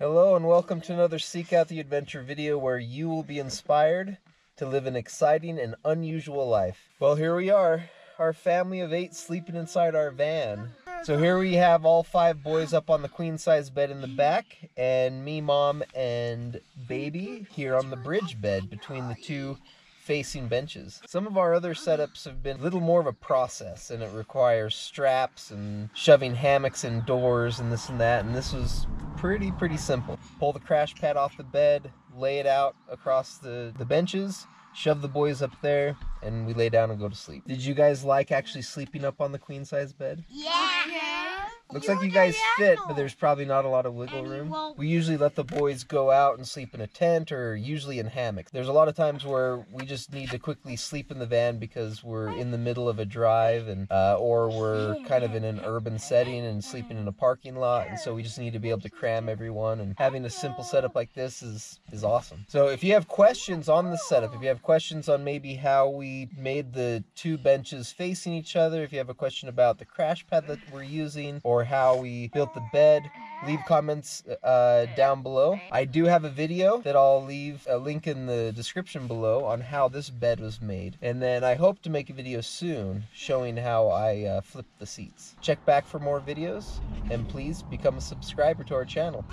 Hello and welcome to another Seek Out the Adventure video where you will be inspired to live an exciting and unusual life. Well, here we are, our family of 8 sleeping inside our van. So here we have all 5 boys up on the queen size bed in the back and me, mom, and baby here on the bridge bed between the two facing benches. Some of our other setups have been a little more of a process and it requires straps and shoving hammocks in doors and this and that, and this was pretty simple. Pull the crash pad off the bed, lay it out across the benches, shove the boys up there, and we lay down and go to sleep. Did you guys like actually sleeping up on the queen size bed? Yeah! Looks like you guys fit, but there's probably not a lot of wiggle room. We usually let the boys go out and sleep in a tent or usually in hammocks. There's a lot of times where we just need to quickly sleep in the van because we're in the middle of a drive and or we're kind of in an urban setting and sleeping in a parking lot, and so we just need to be able to cram everyone, and having a simple setup like this is awesome. So if you have questions on the setup, if you have questions on maybe how we made the two benches facing each other, if you have a question about the crash pad that we're using or how we built the bed, leave comments down below. I do have a video that I'll leave a link in the description below on how this bed was made, and then I hope to make a video soon showing how I flipped the seats. Check back for more videos and please become a subscriber to our channel.